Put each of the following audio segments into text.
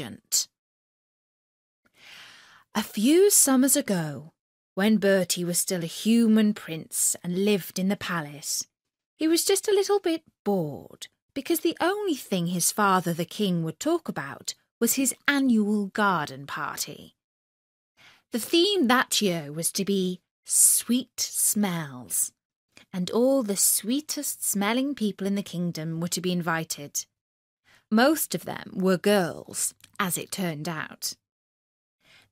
agent. A few summers ago, when Bertie was still a human prince and lived in the palace, he was just a little bit bored because the only thing his father the king would talk about was his annual garden party. The theme that year was to be sweet smells, and all the sweetest smelling people in the kingdom were to be invited. Most of them were girls, as it turned out.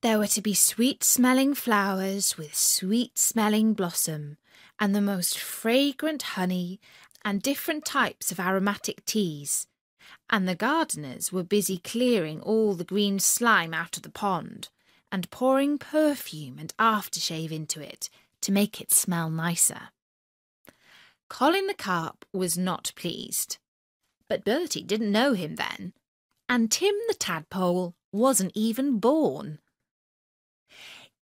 There were to be sweet-smelling flowers with sweet-smelling blossom, and the most fragrant honey, and different types of aromatic teas, and the gardeners were busy clearing all the green slime out of the pond, and pouring perfume and aftershave into it to make it smell nicer. Colin the Carp was not pleased, but Bertie didn't know him then, and Tim the Tadpole wasn't even born.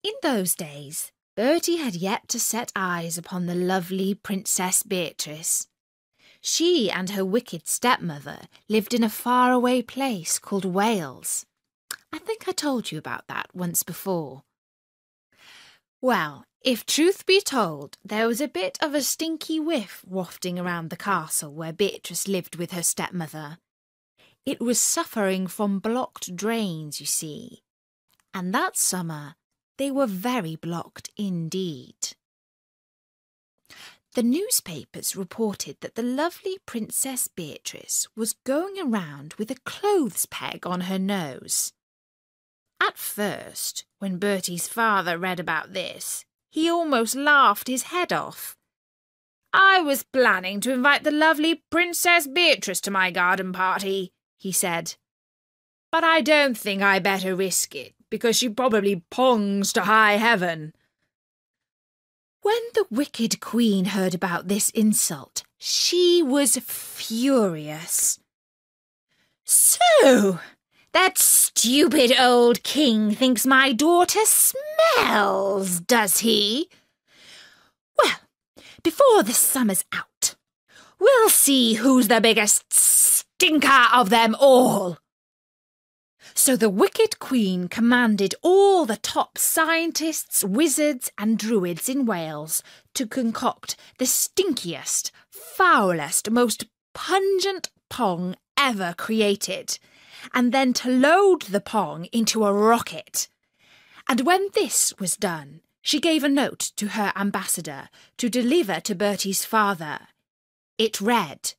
In those days, Bertie had yet to set eyes upon the lovely Princess Beatrice. She and her wicked stepmother lived in a faraway place called Wales. I think I told you about that once before. Well, if truth be told, there was a bit of a stinky whiff wafting around the castle where Beatrice lived with her stepmother. It was suffering from blocked drains, you see, and that summer they were very blocked indeed. The newspapers reported that the lovely Princess Beatrice was going around with a clothes peg on her nose. At first, when Bertie's father read about this, he almost laughed his head off. "I was planning to invite the lovely Princess Beatrice to my garden party," he said. "But I don't think I better risk it, because she probably pongs to high heaven." When the wicked queen heard about this insult, she was furious. "So, that stupid old king thinks my daughter smells, does he? Well, before the summer's out, we'll see who's the biggest stinker of them all." So the wicked queen commanded all the top scientists, wizards and druids in Wales to concoct the stinkiest, foulest, most pungent pong ever created, and then to load the pong into a rocket. And when this was done, she gave a note to her ambassador to deliver to Bertie's father. It read,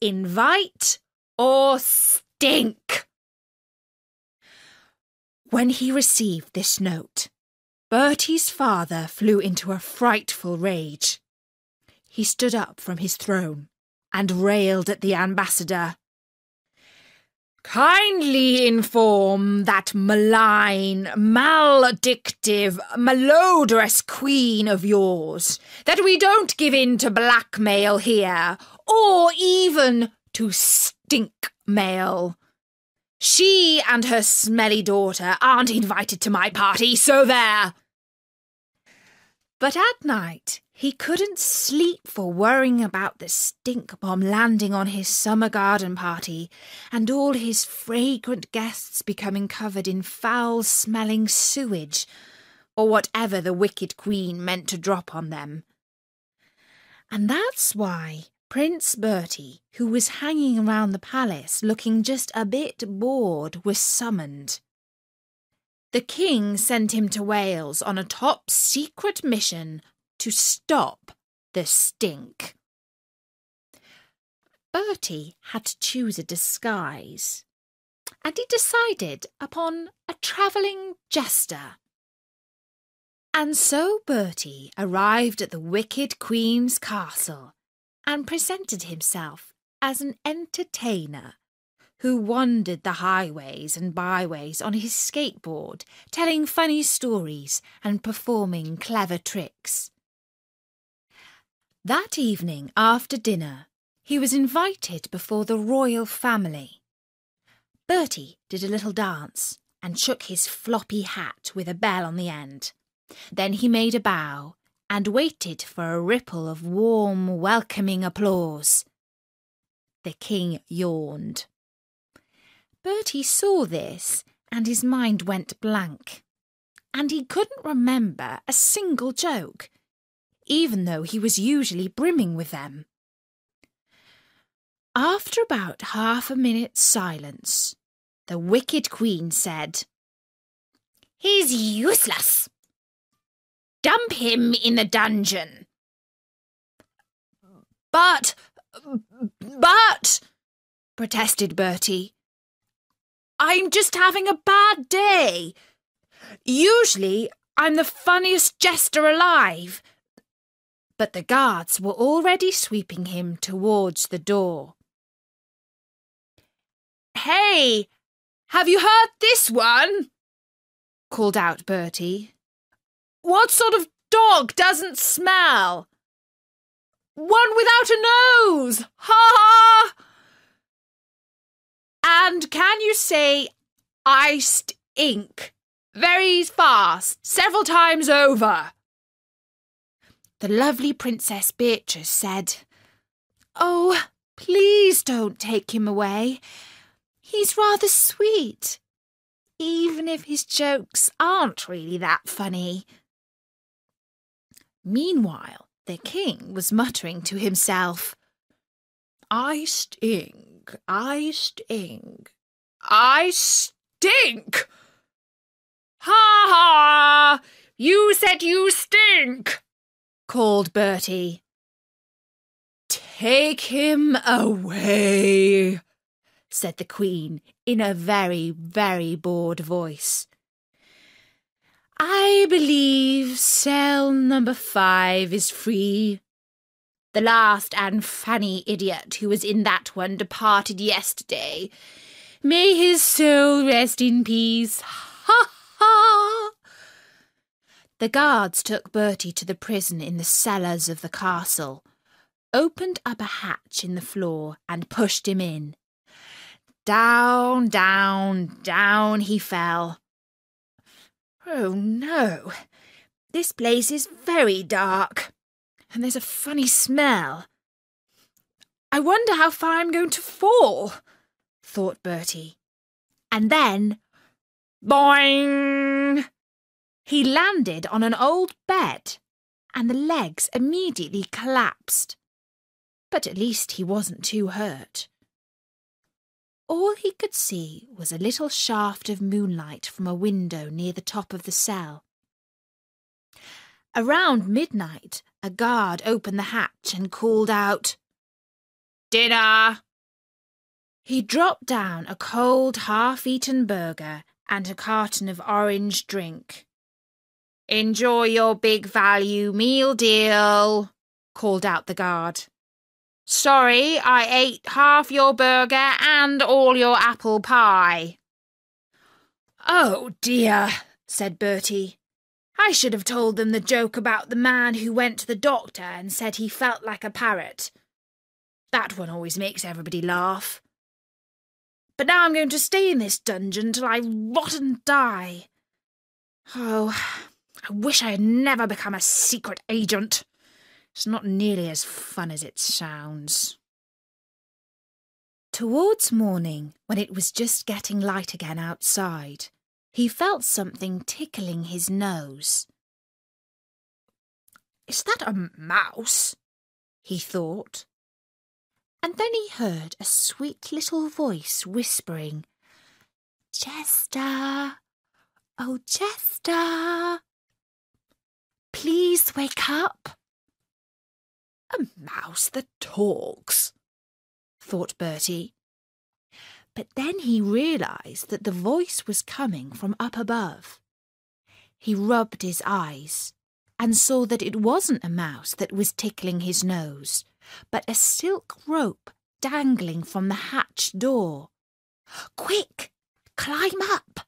"Invite or stink." When he received this note, Bertie's father flew into a frightful rage. He stood up from his throne and railed at the ambassador. "Kindly inform that malign, maledictive, malodorous queen of yours that we don't give in to blackmail here, or even to stinkmail. She and her smelly daughter aren't invited to my party, so there." But at night, he couldn't sleep for worrying about the stink bomb landing on his summer garden party and all his fragrant guests becoming covered in foul-smelling sewage, or whatever the wicked queen meant to drop on them. And that's why Prince Bertie, who was hanging around the palace looking just a bit bored, was summoned. The king sent him to Wales on a top-secret mission to stop the stink. Bertie had to choose a disguise, and he decided upon a travelling jester. And so Bertie arrived at the wicked queen's castle and presented himself as an entertainer who wandered the highways and byways on his skateboard, telling funny stories and performing clever tricks. That evening after dinner, he was invited before the royal family. Bertie did a little dance and shook his floppy hat with a bell on the end. Then he made a bow and waited for a ripple of warm, welcoming applause. The king yawned. Bertie saw this and his mind went blank, and he couldn't remember a single joke, even though he was usually brimming with them. After about half a minute's silence, the wicked Queen said, "He's useless. Dump him in the dungeon." But, protested Bertie, "I'm just having a bad day. Usually I'm the funniest jester alive." But the guards were already sweeping him towards the door. "Hey, have you heard this one?" called out Bertie. "What sort of dog doesn't smell? One without a nose! Ha ha! And can you say 'I stink' very fast, several times over?" The lovely Princess Beatrice said, "Oh, please don't take him away. He's rather sweet, even if his jokes aren't really that funny." Meanwhile, the king was muttering to himself, "I stink, I stink, I stink! Ha ha! You said you stink!" called Bertie. "Take him away," said the Queen in a very, very bored voice. "I believe cell number 5 is free. The last and funny idiot who was in that one departed yesterday. May his soul rest in peace. Ha ha!" The guards took Bertie to the prison in the cellars of the castle, opened up a hatch in the floor and pushed him in. Down, down, down he fell. "Oh no, this place is very dark, and there's a funny smell. I wonder how far I'm going to fall," thought Bertie. And then, boing! He landed on an old bed, and the legs immediately collapsed. But at least he wasn't too hurt. All he could see was a little shaft of moonlight from a window near the top of the cell. Around midnight, a guard opened the hatch and called out, "Dinner!" He dropped down a cold, half-eaten burger and a carton of orange drink. "Enjoy your big value meal deal," called out the guard. "Sorry, I ate half your burger and all your apple pie." "Oh dear," said Bertie. "I should have told them the joke about the man who went to the doctor and said he felt like a parrot. That one always makes everybody laugh. But now I'm going to stay in this dungeon till I rot and die. Oh, I wish I had never become a secret agent. It's not nearly as fun as it sounds." Towards morning, when it was just getting light again outside, he felt something tickling his nose. "Is that a mouse?" he thought. And then he heard a sweet little voice whispering, "Jester, oh Jester, please wake up." "A mouse that talks," thought Bertie. But then he realised that the voice was coming from up above. He rubbed his eyes and saw that it wasn't a mouse that was tickling his nose, but a silk rope dangling from the hatch door. "Quick, climb up,"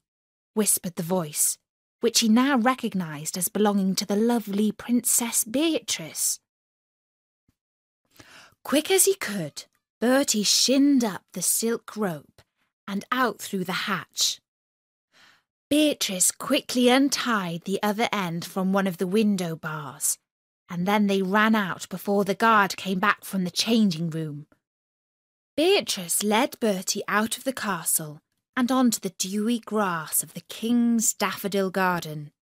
whispered the voice, which he now recognised as belonging to the lovely Princess Beatrice. Quick as he could, Bertie shinned up the silk rope and out through the hatch. Beatrice quickly untied the other end from one of the window bars, and then they ran out before the guard came back from the changing room. Beatrice led Bertie out of the castle and onto the dewy grass of the King's Daffodil Garden.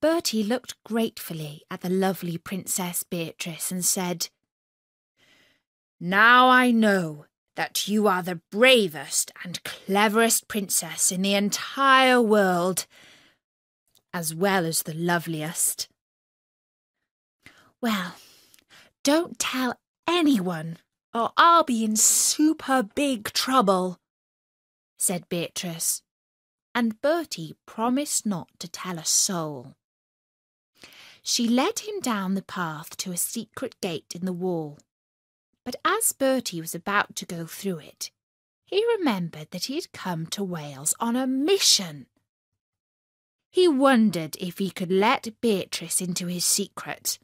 Bertie looked gratefully at the lovely Princess Beatrice and said, "Now I know that you are the bravest and cleverest princess in the entire world, as well as the loveliest." "Well, don't tell anyone, or I'll be in super big trouble," said Beatrice, and Bertie promised not to tell a soul. She led him down the path to a secret gate in the wall, but as Bertie was about to go through it, he remembered that he had come to Wales on a mission. He wondered if he could let Beatrice into his secret.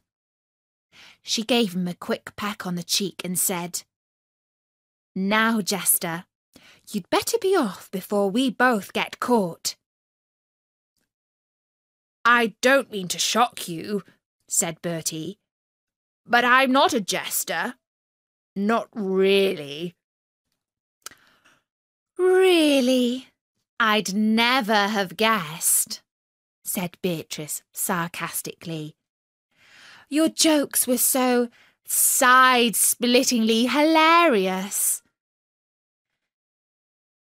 She gave him a quick peck on the cheek and said, "Now, Jester, you'd better be off before we both get caught." "I don't mean to shock you," said Bertie, "but I'm not a jester. Not really." "Really? I'd never have guessed," said Beatrice sarcastically. "Your jokes were so side-splittingly hilarious."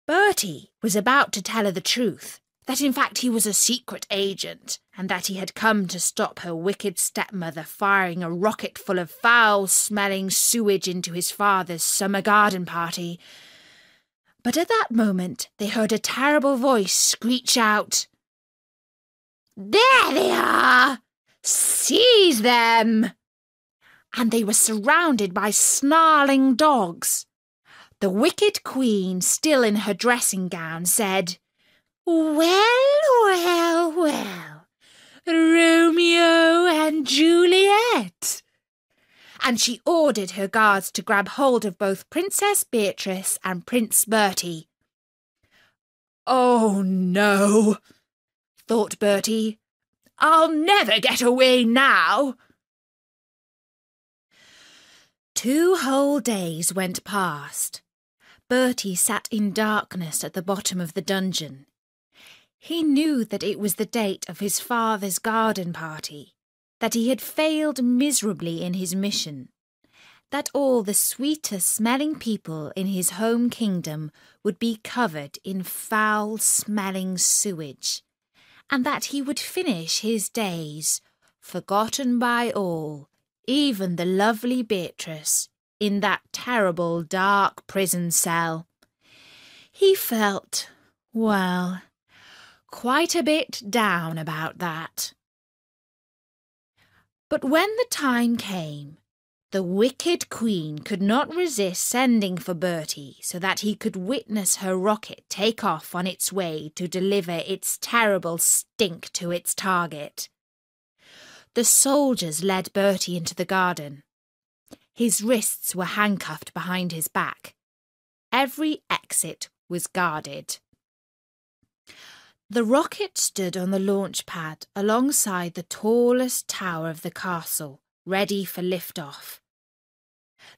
Bertie was about to tell her the truth, that in fact he was a secret agent and that he had come to stop her wicked stepmother firing a rocket full of foul-smelling sewage into his father's summer garden party. But at that moment they heard a terrible voice screech out, "There they are! Seize them!" And they were surrounded by snarling dogs. The wicked queen, still in her dressing gown, said, "Well, well, well, Romeo and Juliet!" And she ordered her guards to grab hold of both Princess Beatrice and Prince Bertie. "Oh, no," thought Bertie. "I'll never get away now." 2 whole days went past. Bertie sat in darkness at the bottom of the dungeon. He knew that it was the date of his father's garden party, that he had failed miserably in his mission, that all the sweeter-smelling people in his home kingdom would be covered in foul-smelling sewage, and that he would finish his days, forgotten by all, even the lovely Beatrice, in that terrible dark prison cell. He felt, well, quite a bit down about that. But when the time came, the wicked queen could not resist sending for Bertie so that he could witness her rocket take off on its way to deliver its terrible stink to its target. The soldiers led Bertie into the garden. His wrists were handcuffed behind his back. Every exit was guarded. The rocket stood on the launch pad alongside the tallest tower of the castle, ready for liftoff.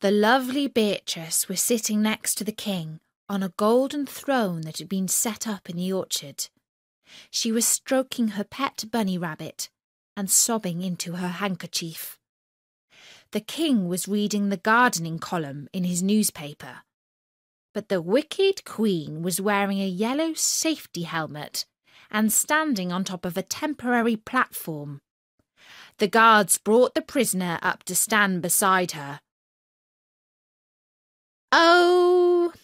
The lovely Beatrice was sitting next to the king on a golden throne that had been set up in the orchard. She was stroking her pet bunny rabbit and sobbing into her handkerchief. The king was reading the gardening column in his newspaper, but the wicked queen was wearing a yellow safety helmet and standing on top of a temporary platform. The guards brought the prisoner up to stand beside her. "Oh,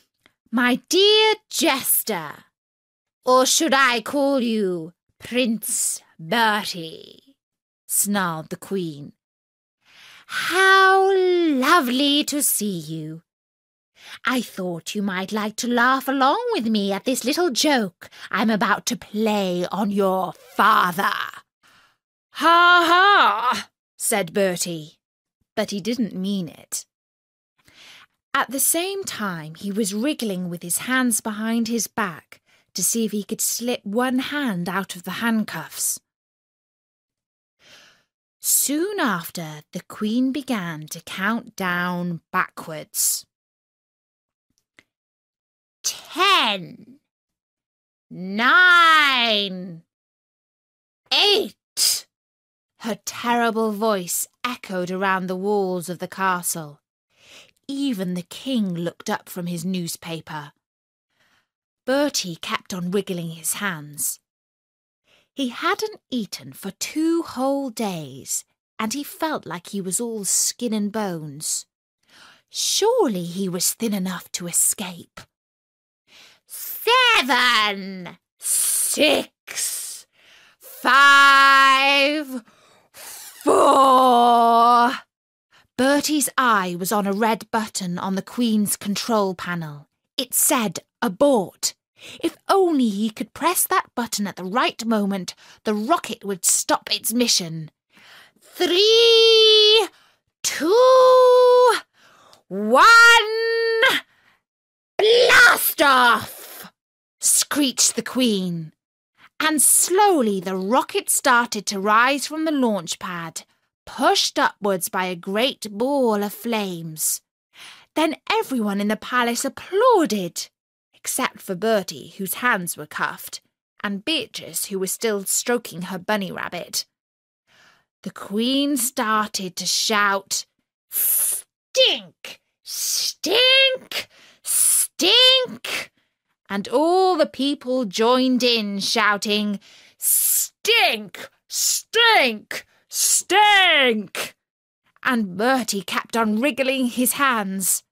my dear jester, or should I call you Prince Bertie?" snarled the queen. "How lovely to see you. I thought you might like to laugh along with me at this little joke I'm about to play on your father." "Ha ha!" said Bertie, but he didn't mean it. At the same time, he was wriggling with his hands behind his back to see if he could slip one hand out of the handcuffs. Soon after, the queen began to count down backwards. 10, 9, 8. Her terrible voice echoed around the walls of the castle. Even the king looked up from his newspaper. Bertie kept on wriggling his hands. He hadn't eaten for 2 whole days, and he felt like he was all skin and bones. Surely he was thin enough to escape. 7, 6, 5, 4. Bertie's eye was on a red button on the Queen's control panel. It said abort. If only he could press that button at the right moment, the rocket would stop its mission. 3, 2, 1, blast off! Screeched the Queen. And slowly the rocket started to rise from the launch pad, pushed upwards by a great ball of flames. Then everyone in the palace applauded, except for Bertie, whose hands were cuffed, and Beatrice, who was still stroking her bunny rabbit. The Queen started to shout, "Stink! Stink! Stink!" And all the people joined in, shouting, "Stink! Stink! Stink!" And Bertie kept on wriggling his hands.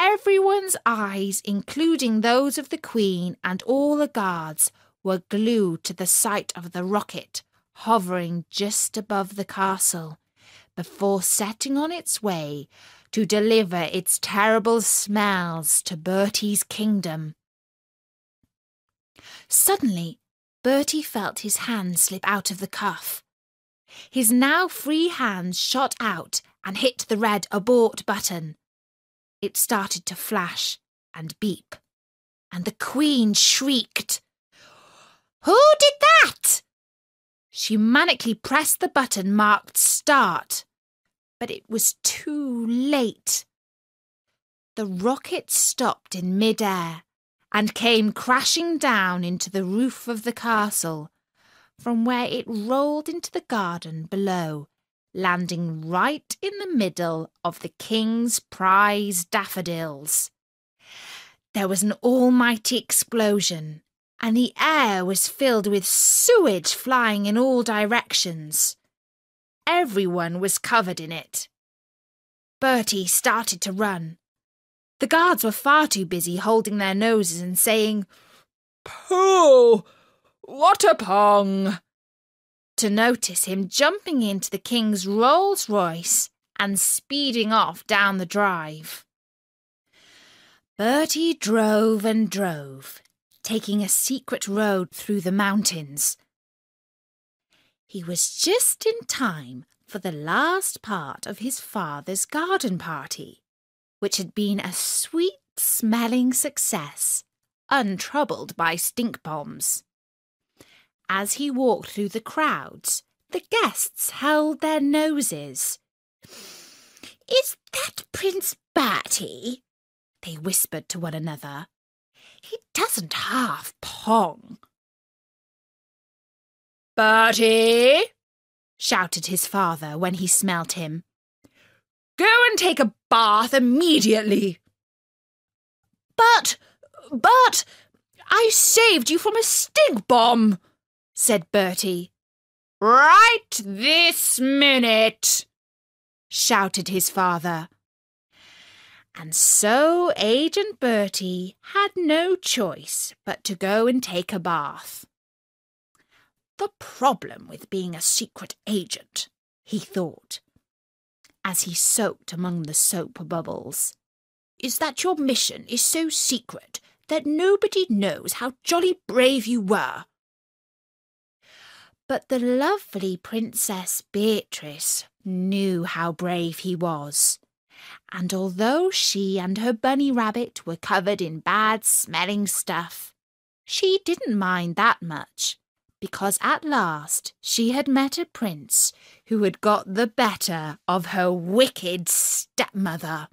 Everyone's eyes, including those of the Queen and all the guards, were glued to the sight of the rocket hovering just above the castle before setting on its way to deliver its terrible smells to Bertie's kingdom. Suddenly, Bertie felt his hand slip out of the cuff. His now free hand shot out and hit the red abort button. It started to flash and beep, and the Queen shrieked. "Who did that?" She manically pressed the button marked start, but it was too late. The rocket stopped in mid-air and came crashing down into the roof of the castle, from where it rolled into the garden below, landing right in the middle of the king's prize daffodils. There was an almighty explosion, and the air was filled with sewage flying in all directions. Everyone was covered in it. Bertie started to run. The guards were far too busy holding their noses and saying, "Pooh! What a pong!" to notice him jumping into the king's Rolls-Royce and speeding off down the drive. Bertie drove and drove, taking a secret road through the mountains. He was just in time for the last part of his father's garden party, which had been a sweet-smelling success, untroubled by stink bombs. As he walked through the crowds, the guests held their noses. "Is that Prince Bertie?" they whispered to one another. "He doesn't half pong." "Bertie!" shouted his father when he smelt him. "Go and take a bath immediately." But, I saved you from a stink bomb," said Bertie. "Right this minute!" shouted his father. And so Agent Bertie had no choice but to go and take a bath. "The problem with being a secret agent," he thought, as he soaked among the soap bubbles, "is that your mission is so secret that nobody knows how jolly brave you were." But the lovely Princess Beatrice knew how brave he was, and although she and her bunny rabbit were covered in bad-smelling stuff, she didn't mind that much, because at last she had met a prince who had got the better of her wicked stepmother.